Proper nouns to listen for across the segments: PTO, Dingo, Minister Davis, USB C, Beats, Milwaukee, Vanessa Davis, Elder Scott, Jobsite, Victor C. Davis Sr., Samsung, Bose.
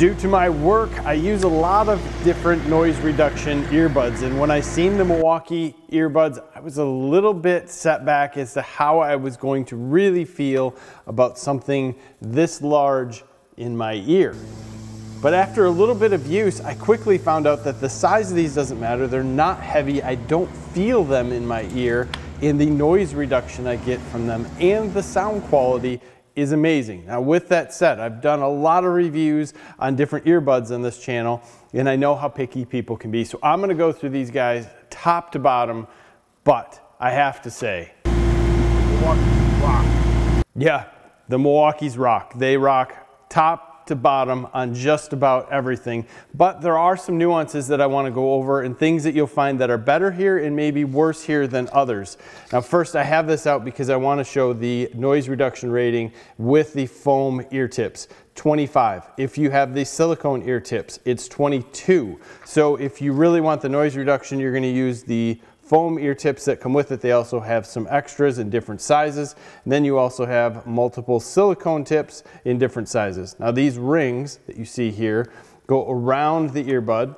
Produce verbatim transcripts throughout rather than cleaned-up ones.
Due to my work, I use a lot of different noise reduction earbuds, and when I seen the Milwaukee earbuds, I was a little bit set back as to how I was going to really feel about something this large in my ear. But after a little bit of use, I quickly found out that the size of these doesn't matter. They're not heavy. I don't feel them in my ear, and the noise reduction I get from them and the sound quality is amazing. Now, with that said, I've done a lot of reviews on different earbuds on this channel, and I know how picky people can be. So I'm gonna go through these guys top to bottom, but I have to say, Milwaukee's rock. Yeah, the Milwaukee's rock. They rock top to bottom on just about everything, but there are some nuances that I want to go over and things that you'll find that are better here and maybe worse here than others. Now, first, I have this out because I want to show the noise reduction rating with the foam ear tips. twenty-five. If you have the silicone ear tips, it's twenty-two. So if you really want the noise reduction, you're going to use the foam ear tips that come with it. They also have some extras in different sizes. And then you also have multiple silicone tips in different sizes. Now, these rings that you see here go around the earbud,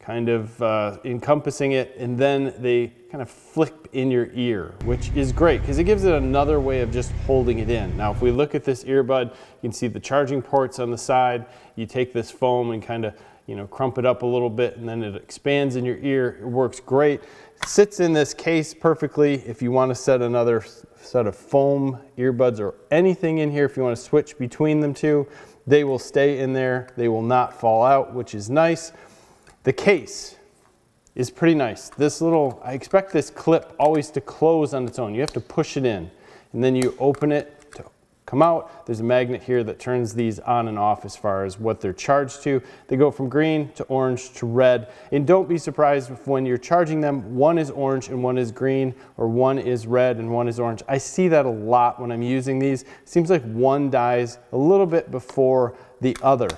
kind of uh, encompassing it, and then they kind of flip in your ear, which is great because it gives it another way of just holding it in. Now, if we look at this earbud, you can see the charging ports on the side. You take this foam and kind of, you know, crump it up a little bit, and then it expands in your ear. It works great. Sits in this case perfectly. If you want to set another set of foam earbuds or anything in here, if you want to switch between them two, they will stay in there. They will not fall out, which is nice. The case is pretty nice. This little, I expect this clip always to close on its own. You have to push it in, and then you open it to come out. There's a magnet here that turns these on and off as far as what they're charged to. They go from green to orange to red. And don't be surprised if when you're charging them, one is orange and one is green, or one is red and one is orange. I see that a lot when I'm using these. It seems like one dies a little bit before the other.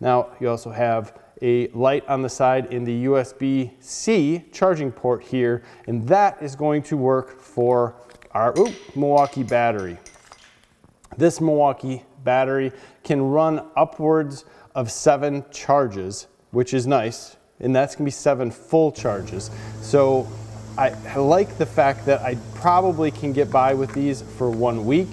Now, you also have a light on the side in the U S B C charging port here, and that is going to work for our ooh, Milwaukee battery. This Milwaukee battery can run upwards of seven charges, which is nice, and that's gonna be seven full charges. So I, I like the fact that I probably can get by with these for one week,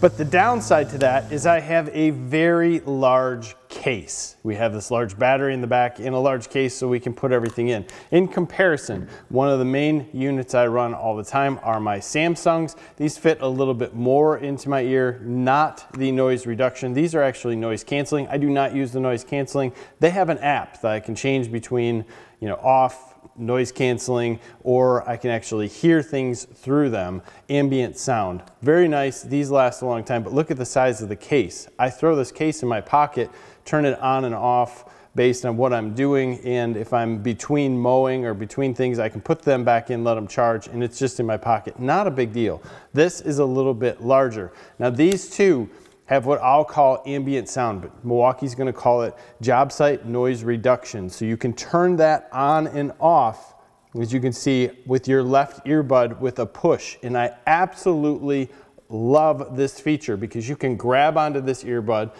but the downside to that is I have a very large case. We have this large battery in the back in a large case so we can put everything in. In comparison, one of the main units I run all the time are my Samsungs. These fit a little bit more into my ear, not the noise reduction. These are actually noise canceling. I do not use the noise canceling. They have an app that I can change between, you know, off, noise canceling, or I can actually hear things through them, ambient sound. Very nice, these last a long time, but look at the size of the case. I throw this case in my pocket, turn it on and off based on what I'm doing, and if I'm between mowing or between things, I can put them back in, let them charge, and it's just in my pocket. Not a big deal. This is a little bit larger. Now, these two have what I'll call ambient sound, but Milwaukee's gonna call it job site noise reduction. So you can turn that on and off, as you can see, with your left earbud with a push. And I absolutely love this feature because you can grab onto this earbud,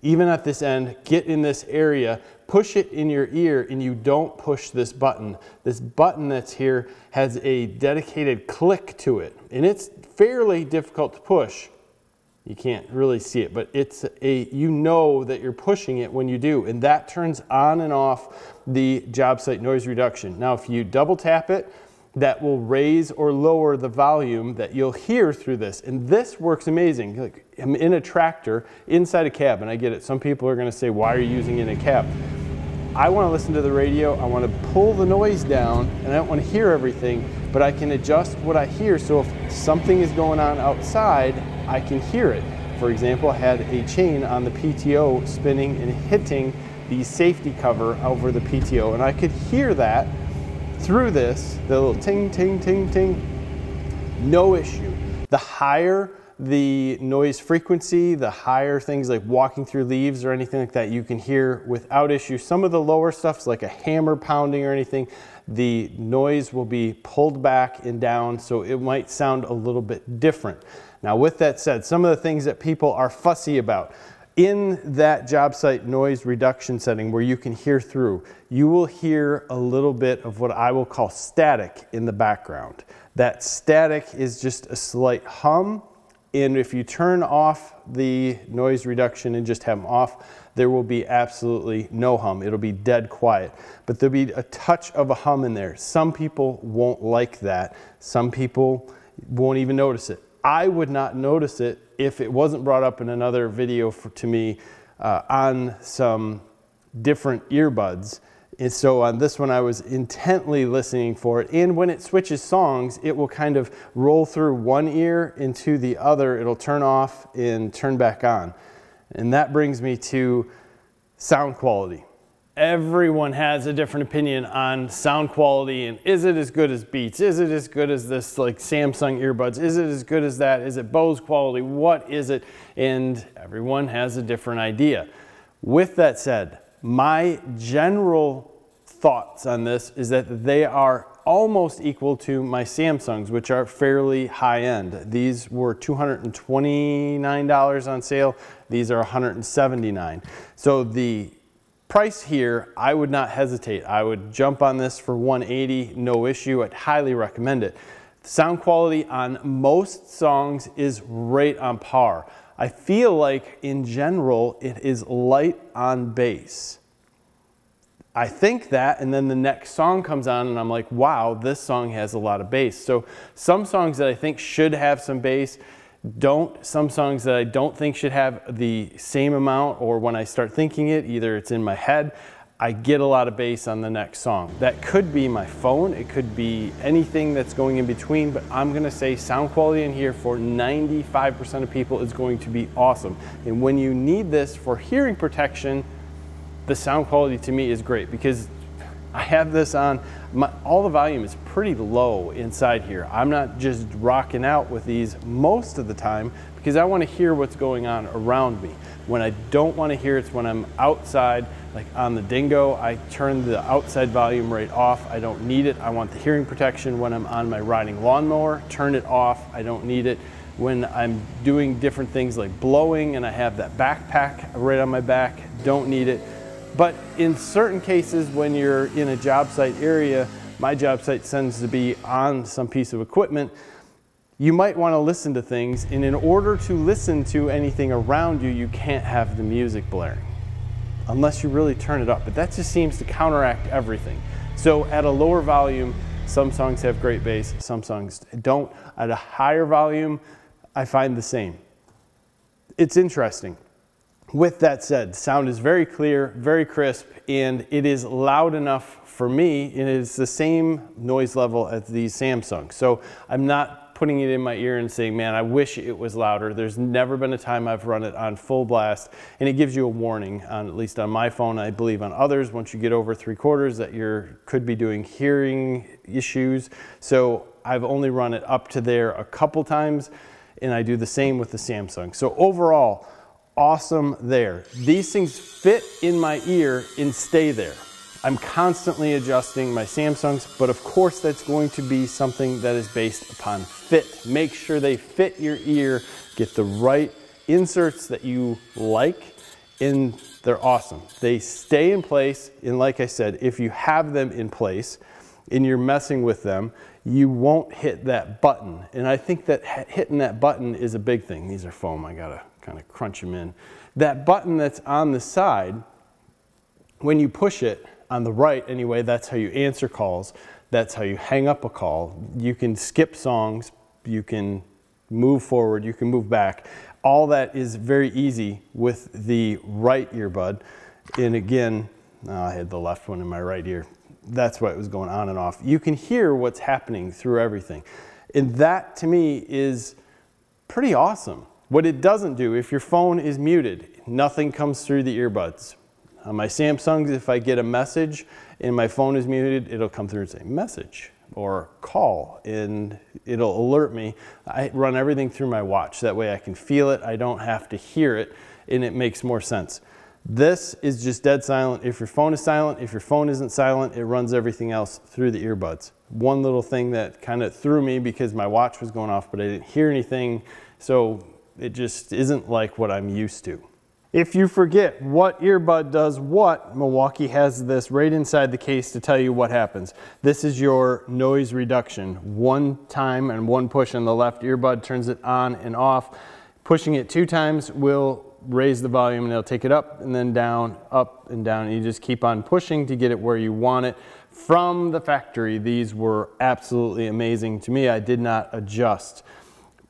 even at this end, get in this area, push it in your ear, and you don't push this button. This button that's here has a dedicated click to it, and it's fairly difficult to push. You can't really see it, but it's a, you know that you're pushing it when you do, and that turns on and off the job site noise reduction. Now, if you double tap it, that will raise or lower the volume that you'll hear through this. And this works amazing. Like, I'm in a tractor inside a cab, and I get it. Some people are gonna say, why are you using it in a cab? I wanna listen to the radio, I wanna pull the noise down, and I don't wanna hear everything, but I can adjust what I hear, so if something is going on outside, I can hear it. For example, I had a chain on the P T O spinning and hitting the safety cover over the P T O, and I could hear that through this, the little ting, ting, ting, ting. No issue. The higher the noise frequency, the higher things like walking through leaves or anything like that, you can hear without issue. Some of the lower stuff's like a hammer pounding or anything, the noise will be pulled back and down, so it might sound a little bit different. Now, with that said, some of the things that people are fussy about, in that job site noise reduction setting where you can hear through, you will hear a little bit of what I will call static in the background. That static is just a slight hum, and if you turn off the noise reduction and just have them off, there will be absolutely no hum. It'll be dead quiet, but there'll be a touch of a hum in there. Some people won't like that. Some people won't even notice it. I would not notice it if it wasn't brought up in another video for, to me uh, on some different earbuds. And so on this one, I was intently listening for it. And when it switches songs, it will kind of roll through one ear into the other. It'll turn off and turn back on. And that brings me to sound quality. Everyone has a different opinion on sound quality and is it as good as Beats? Is it as good as this like Samsung earbuds? Is it as good as that? Is it Bose quality? What is it? And everyone has a different idea. With that said, my general thoughts on this is that they are almost equal to my Samsungs, which are fairly high end. These were two hundred twenty-nine dollars on sale. These are one hundred seventy-nine dollars. So the price here, I would not hesitate. I would jump on this for one hundred eighty dollars, no issue. I'd highly recommend it. Sound quality on most songs is right on par. I feel like in general, it is light on bass. I think that, and then the next song comes on and I'm like, wow, this song has a lot of bass. So some songs that I think should have some bass don't, some songs that I don't think should have the same amount, or when I start thinking it, either it's in my head, I get a lot of bass on the next song. That could be my phone, it could be anything that's going in between, but I'm gonna say sound quality in here for ninety-five percent of people is going to be awesome. And when you need this for hearing protection, the sound quality to me is great, because I have this on, my, all the volume is pretty low inside here. I'm not just rocking out with these most of the time because I want to hear what's going on around me. When I don't want to hear it's when I'm outside, like on the Dingo, I turn the outside volume right off. I don't need it. I want the hearing protection. When I'm on my riding lawnmower, turn it off. I don't need it. When I'm doing different things like blowing and I have that backpack right on my back, don't need it. But in certain cases, when you're in a job site area, my job site tends to be on some piece of equipment, you might want to listen to things. And in order to listen to anything around you, you can't have the music blaring unless you really turn it up. But that just seems to counteract everything. So at a lower volume, some songs have great bass, some songs don't. At a higher volume, I find the same. It's interesting. With that said, sound is very clear, very crisp, and it is loud enough for me, and it is the same noise level as the Samsung. So I'm not putting it in my ear and saying, man, I wish it was louder. There's never been a time I've run it on full blast, and it gives you a warning, on, at least on my phone, I believe on others, once you get over three quarters that you could be doing hearing issues. So I've only run it up to there a couple times, and I do the same with the Samsung. So overall, awesome there. These things fit in my ear and stay there. I'm constantly adjusting my Samsungs, but of course that's going to be something that is based upon fit. Make sure they fit your ear, get the right inserts that you like, and they're awesome. They stay in place, and like I said, if you have them in place and you're messing with them, you won't hit that button. And I think that hitting that button is a big thing. These are foam, I gotta kind of crunch them in. That button that's on the side, when you push it, on the right anyway, that's how you answer calls, that's how you hang up a call. You can skip songs, you can move forward, you can move back. All that is very easy with the right earbud. And again, oh, I had the left one in my right ear. That's why it was going on and off. You can hear what's happening through everything. And that to me is pretty awesome. What it doesn't do, if your phone is muted, nothing comes through the earbuds. On my Samsungs, if I get a message and my phone is muted, it'll come through and say message or call, and it'll alert me. I run everything through my watch. That way I can feel it, I don't have to hear it, and it makes more sense. This is just dead silent. If your phone is silent, if your phone isn't silent, it runs everything else through the earbuds. One little thing that kind of threw me because my watch was going off, but I didn't hear anything. So it just isn't like what I'm used to. If you forget what earbud does what, Milwaukee has this right inside the case to tell you what happens. This is your noise reduction. One time and one push on the left earbud turns it on and off. Pushing it two times will raise the volume and it'll take it up and then down, up and down. And you just keep on pushing to get it where you want it. From the factory, these were absolutely amazing to me. I did not adjust.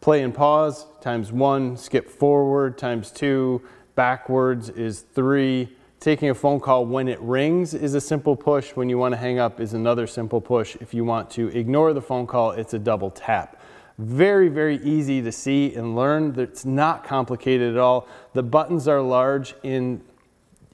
Play and pause, times one, skip forward, times two, backwards is three. Taking a phone call when it rings is a simple push. When you want to hang up is another simple push. If you want to ignore the phone call, it's a double tap. Very, very easy to see and learn. It's not complicated at all. The buttons are large and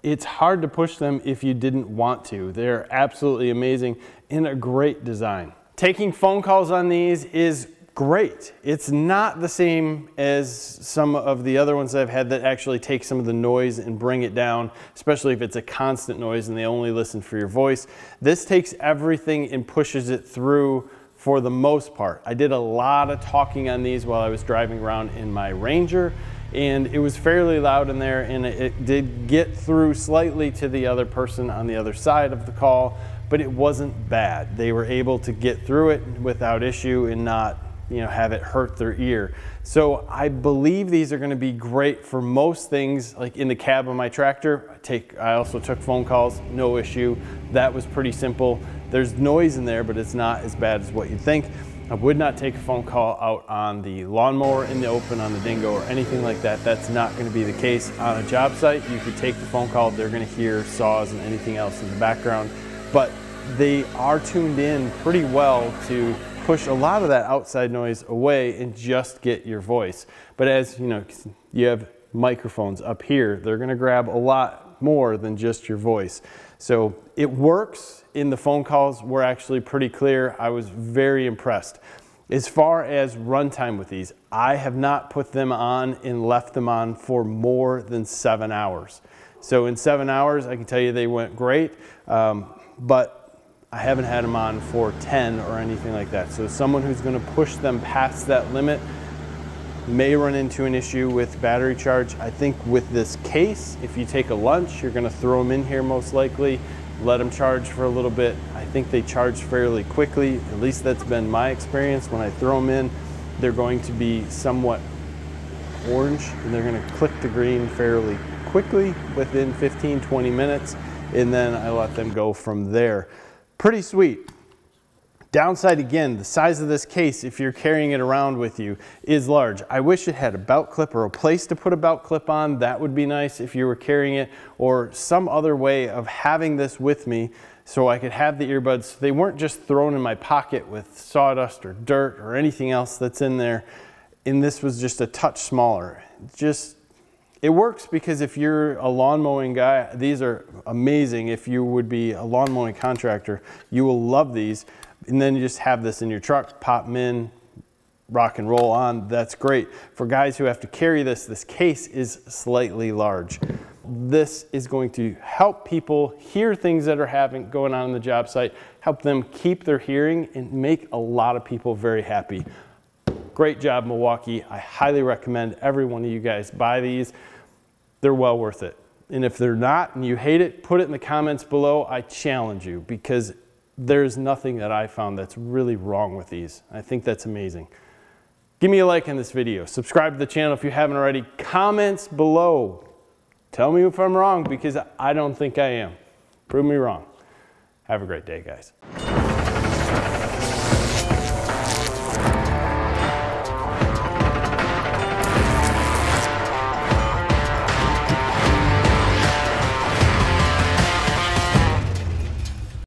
it's hard to push them if you didn't want to. They're absolutely amazing and a great design. Taking phone calls on these is great. It's not the same as some of the other ones that I've had that actually take some of the noise and bring it down, especially if it's a constant noise and they only listen for your voice. This takes everything and pushes it through for the most part. I did a lot of talking on these while I was driving around in my Ranger, and it was fairly loud in there, and it did get through slightly to the other person on the other side of the call, but it wasn't bad. They were able to get through it without issue and not, you know, have it hurt their ear. So I believe these are going to be great for most things. Like in the cab of my tractor, I take, I also took phone calls, no issue. That was pretty simple. There's noise in there, but it's not as bad as what you'd think. I would not take a phone call out on the lawnmower, in the open, on the Dingo or anything like that. That's not going to be the case. On a job site, you could take the phone call. They're going to hear saws and anything else in the background, but they are tuned in pretty well to push a lot of that outside noise away and just get your voice. But as you know, you have microphones up here, they're gonna grab a lot more than just your voice. So it works. In the phone calls were actually pretty clear. I was very impressed. As far as runtime with these, I have not put them on and left them on for more than seven hours. So in seven hours, I can tell you they went great, um, but I haven't had them on for ten or anything like that. So someone who's gonna push them past that limit may run into an issue with battery charge. I think with this case, if you take a lunch, you're gonna throw them in here most likely, let them charge for a little bit. I think they charge fairly quickly. At least that's been my experience. When I throw them in, they're going to be somewhat orange and they're gonna click the green fairly quickly within fifteen, twenty minutes. And then I let them go from there. Pretty sweet. Downside again, the size of this case, if you're carrying it around with you, is large. I wish it had a belt clip or a place to put a belt clip on. That would be nice if you were carrying it, or some other way of having this with me so I could have the earbuds. So they weren't just thrown in my pocket with sawdust or dirt or anything else that's in there. And this was just a touch smaller. Just It works because if you're a lawn mowing guy, these are amazing. If you would be a lawn mowing contractor, you will love these. And then you just have this in your truck, pop them in, rock and roll on. That's great. For guys who have to carry this, this case is slightly large. This is going to help people hear things that are having, going on in the job site, help them keep their hearing, and make a lot of people very happy. Great job, Milwaukee. I highly recommend every one of you guys buy these. They're well worth it. And if they're not and you hate it, put it in the comments below. I challenge you, because there's nothing that I found that's really wrong with these. I think that's amazing. Give me a like on this video. Subscribe to the channel if you haven't already. Comments below. Tell me if I'm wrong, because I don't think I am. Prove me wrong. Have a great day, guys.